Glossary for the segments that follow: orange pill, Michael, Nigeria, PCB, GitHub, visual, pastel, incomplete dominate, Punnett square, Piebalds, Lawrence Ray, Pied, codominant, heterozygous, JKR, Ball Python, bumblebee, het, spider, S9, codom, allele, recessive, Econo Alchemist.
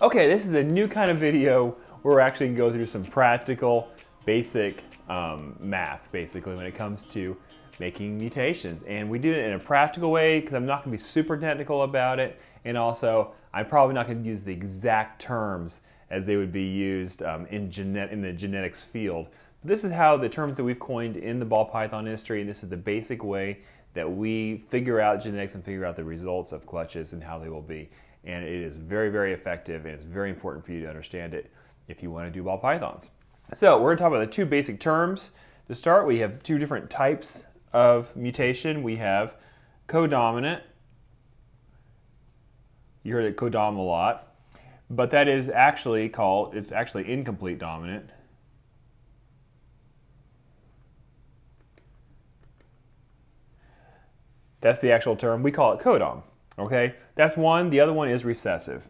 Okay, this is a new kind of video where we're actually going to go through some practical, basic math, basically, when it comes to making mutations. And we do it in a practical way because I'm not going to be super technical about it. And also, I'm probably not going to use the exact terms as they would be used in the genetics field. But this is how the terms that we've coined in the ball python industry, and this is the basic way that we figure out genetics and figure out the results of clutches and how they will be. And it is very, very effective, and it's very important for you to understand it if you want to do ball pythons. So we're going to talk about the two basic terms. To start, we have two different types of mutation. We have codominant. You heard it codom a lot, but that is actually called, it's actually incomplete dominant. That's the actual term. We call it codom. Okay, that's one. The other one is recessive.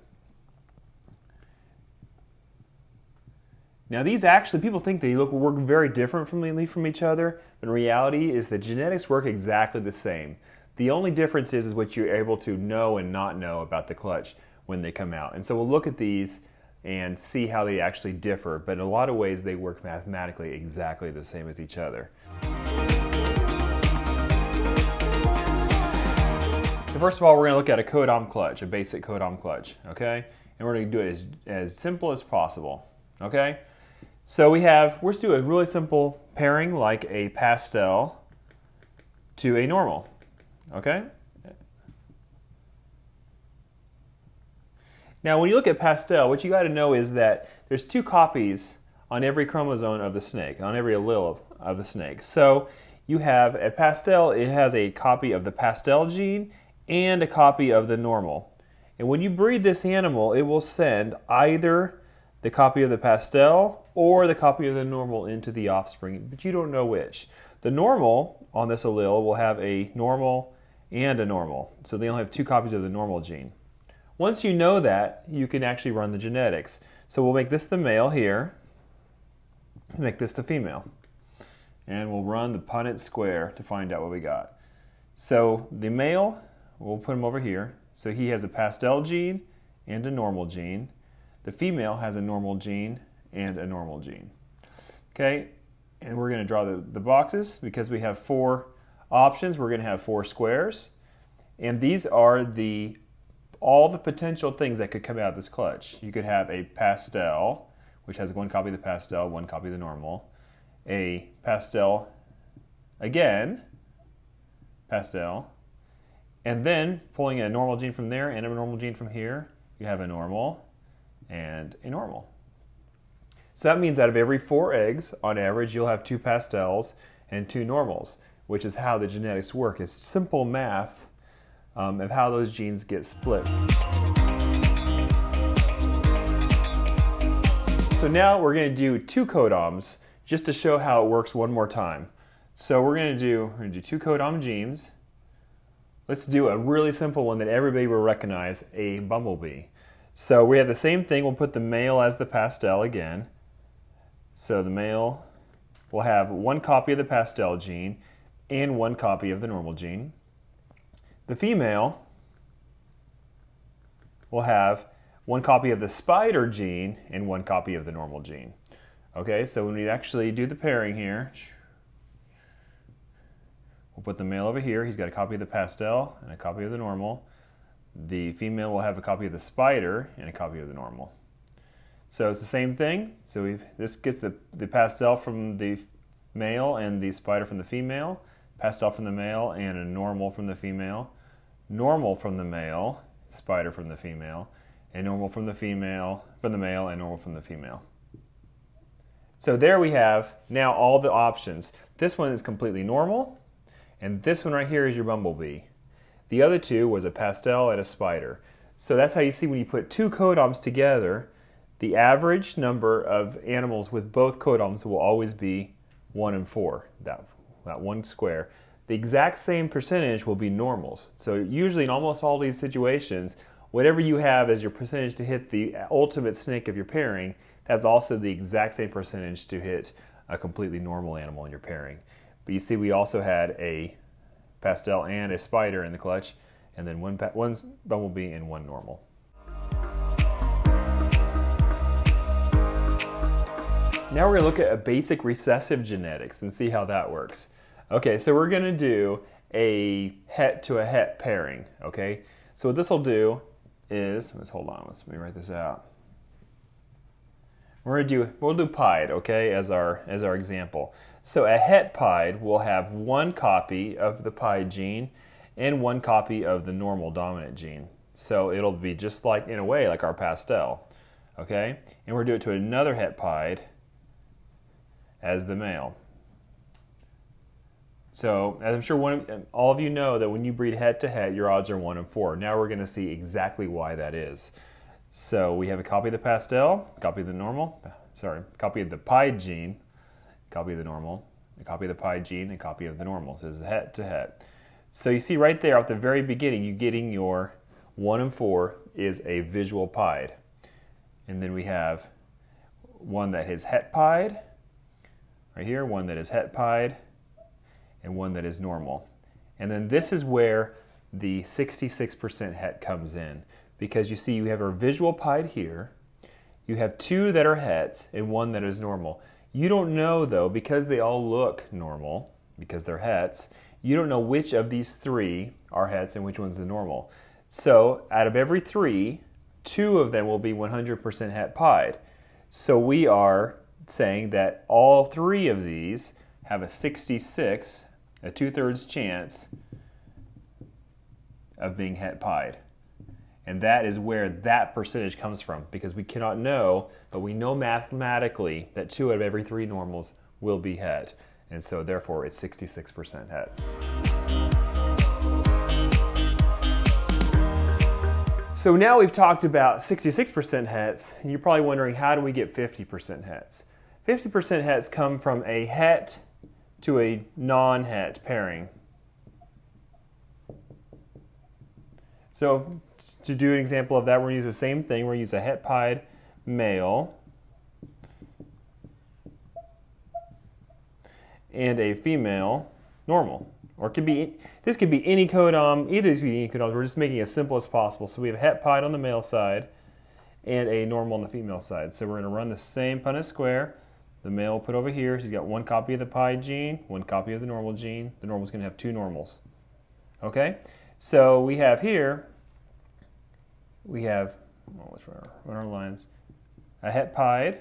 Now these actually, people think they work very differently from each other, but in reality is the genetics work exactly the same. The only difference is what you're able to know and not know about the clutch when they come out. And so we'll look at these and see how they actually differ, but in a lot of ways they work mathematically exactly the same as each other. First of all, we're going to look at a codom clutch, a basic codom clutch, okay? And we're going to do it as simple as possible, okay? So we have, we're just doing a really simple pairing like a pastel to a normal, okay? Now when you look at pastel, what you got to know is that there's two copies on every chromosome of the snake, on every allele of the snake. So you have a pastel, it has a copy of the pastel gene and a copy of the normal. And when you breed this animal, it will send either the copy of the pastel or the copy of the normal into the offspring, but you don't know which. The normal on this allele will have a normal and a normal, so they only have two copies of the normal gene. Once you know that, you can actually run the genetics. So we'll make this the male here, and make this the female. And we'll run the Punnett square to find out what we got. So the male, we'll put him over here. So he has a pastel gene and a normal gene. The female has a normal gene and a normal gene. Okay, and we're going to draw the boxes because we have four options. We're going to have four squares. And these are all the potential things that could come out of this clutch. You could have a pastel, which has one copy of the pastel, one copy of the normal. A pastel again, pastel. And then, pulling a normal gene from there and a normal gene from here, you have a normal and a normal. So that means out of every four eggs, on average, you'll have two pastels and two normals, which is how the genetics work. It's simple math of how those genes get split. So now we're going to do two codoms just to show how it works one more time. So we're going to do two codom genes. Let's do a really simple one that everybody will recognize, a bumblebee. So we have the same thing. We'll put the male as the pastel again. So the male will have one copy of the pastel gene and one copy of the normal gene. The female will have one copy of the spider gene and one copy of the normal gene. Okay, so when we actually do the pairing here, we'll put the male over here. He's got a copy of the pastel and a copy of the normal. The female will have a copy of the spider and a copy of the normal. So it's the same thing. So this gets the pastel from the male and the spider from the female, pastel from the male and a normal from the male, spider from the female, and normal from the female, from the male, and normal from the female. So there we have now all the options. This one is completely normal. And this one right here is your bumblebee. The other two was a pastel and a spider. So that's how you see when you put two codoms together, the average number of animals with both codoms will always be 1 and 4, that one square. The exact same percentage will be normals. So usually in almost all these situations, whatever you have as your percentage to hit the ultimate snake of your pairing, that's also the exact same percentage to hit a completely normal animal in your pairing. But you see we also had a pastel and a spider in the clutch, and then one bumblebee and one normal. Now we're going to look at a basic recessive genetics and see how that works. Okay, so we're going to do a het to a het pairing, okay? So what this will do is, let's hold on, let me write this out. We'll do pied, okay, as our example. So a het pied will have one copy of the pied gene and one copy of the normal dominant gene. So it'll be just like, in a way, like our pastel, okay? And we'll do it to another het pied as the male. So, as I'm sure all of you know, that when you breed het to het, your odds are 1 in 4. Now we're going to see exactly why that is. So we have a copy of the pastel, copy of the normal, sorry, copy of the pied gene, copy of the normal, a copy of the pied gene, a copy of the normal. So it's het to het. So you see right there at the very beginning, you're getting your 1 in 4 is a visual pied. And then we have one that is het pied, right here, one that is het pied, and one that is normal. And then this is where the 66% het comes in, because you see you have our visual pied here, you have 2 that are hets and 1 that is normal. You don't know though, because they all look normal, because they're hets, you don't know which of these 3 are hets and which one's the normal. So out of every 3, 2 of them will be 100% het pied. So we are saying that all 3 of these have a 66, a 2/3 chance of being het pied. And that is where that percentage comes from, because we cannot know, but we know mathematically that 2 out of every 3 normals will be het. And so therefore it's 66% het. So now we've talked about 66% hets, and you're probably wondering, how do we get 50% hets? 50% hets come from a het to a non-het pairing. So to do an example of that, we're going to use the same thing. We're going to use a het pied male and a female normal. Or it could be, this could be any codom, either of these could be any codom. We're just making it as simple as possible. So we have het pied on the male side and a normal on the female side. So we're going to run the same Punnett square. The male will put over here. She's got 1 copy of the pied gene, 1 copy of the normal gene. The normal's going to have 2 normals. Okay? So we have here, we have, well, let's run our lines, a het pied,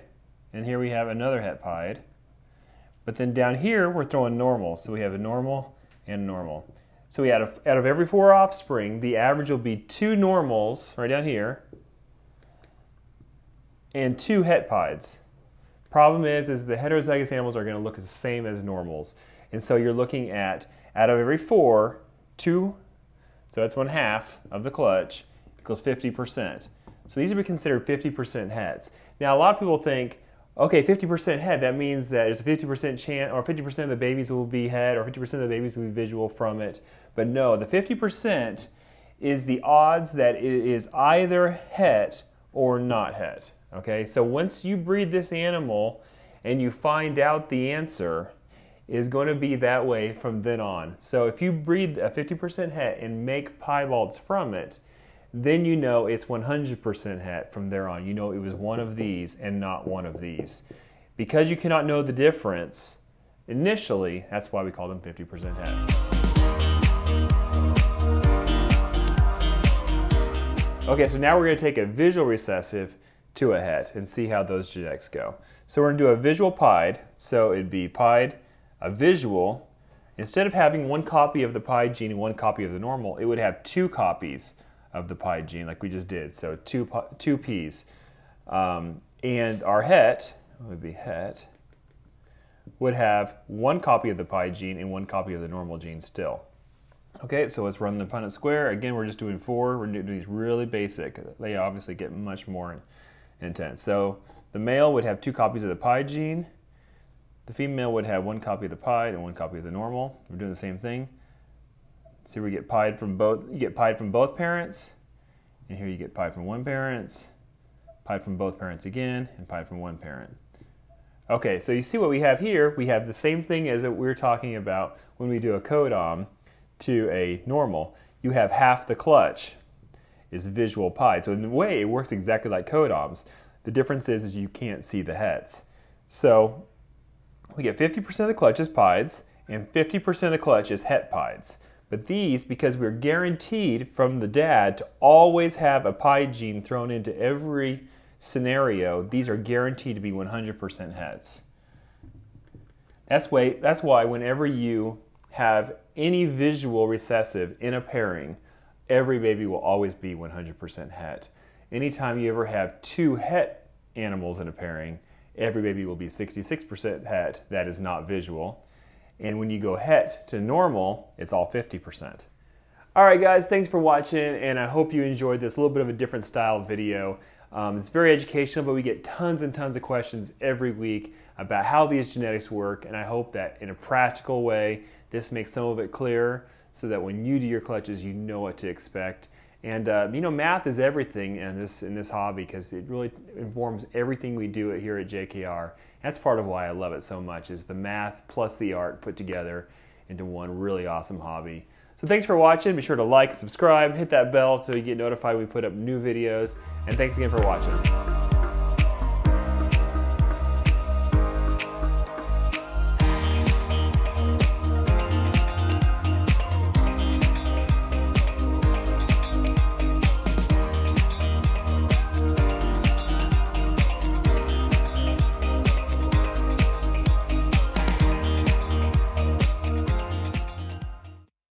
and here we have another het pied. But then down here, we're throwing normals. So we have a normal and normal. So we out of every 4 offspring, the average will be 2 normals right down here and 2 het pieds. Problem is the heterozygous animals are going to look the same as normals. And so you're looking at, out of every 4, 2, so that's 1/2 of the clutch equals 50%. So these would be considered 50% hets. Now a lot of people think, okay, 50% het, that means that there's a 50% chance, or 50% of the babies will be het, or 50% of the babies will be visual from it. But no, the 50% is the odds that it is either het or not het. Okay, so once you breed this animal and you find out the answer, is going to be that way from then on. So if you breed a 50% het and make Piebalds from it, then you know it's 100% het from there on. You know it was one of these and not one of these. Because you cannot know the difference initially, that's why we call them 50% hets. Okay, so now we're going to take a visual recessive to a het and see how those genetics go. So we're going to do a visual pied, so it'd be pied, a visual. Instead of having 1 copy of the pied gene and 1 copy of the normal, it would have 2 copies of the pied gene like we just did, so 2 Ps. And our het, would be het, would have 1 copy of the pied gene and 1 copy of the normal gene still. Okay, so let's run the Punnett square. Again, we're just doing 4. We're doing these really basic. They obviously get much more intense. So the male would have 2 copies of the pied gene. The female would have 1 copy of the pied and 1 copy of the normal. We're doing the same thing. So we get pied from both. You get pied from both parents, and here you get pied from one parent, pied from both parents again, and pied from one parent. Okay, so you see what we have here. We have the same thing as we were talking about when we do a codom to a normal. You have half the clutch is visual pied. So in a way, it works exactly like codoms. The difference is you can't see the hets. So we get 50% of the clutch is pieds and 50% of the clutch is het pieds. But these, because we're guaranteed from the dad to always have a pied gene thrown into every scenario, these are guaranteed to be 100% hets. That's why whenever you have any visual recessive in a pairing, every baby will always be 100% het. Anytime you ever have two het animals in a pairing, every baby will be 66% het. That is not visual. And when you go het to normal, it's all 50%. All right, guys, thanks for watching, and I hope you enjoyed this little bit of a different style video. It's very educational, but we get tons and tons of questions every week about how these genetics work, and I hope that in a practical way, this makes some of it clearer so that when you do your clutches, you know what to expect. And you know, math is everything in this hobby because it really informs everything we do here at JKR. That's part of why I love it so much, is the math plus the art put together into one really awesome hobby. So thanks for watching. Be sure to like and subscribe. Hit that bell so you get notified when we put up new videos. And thanks again for watching.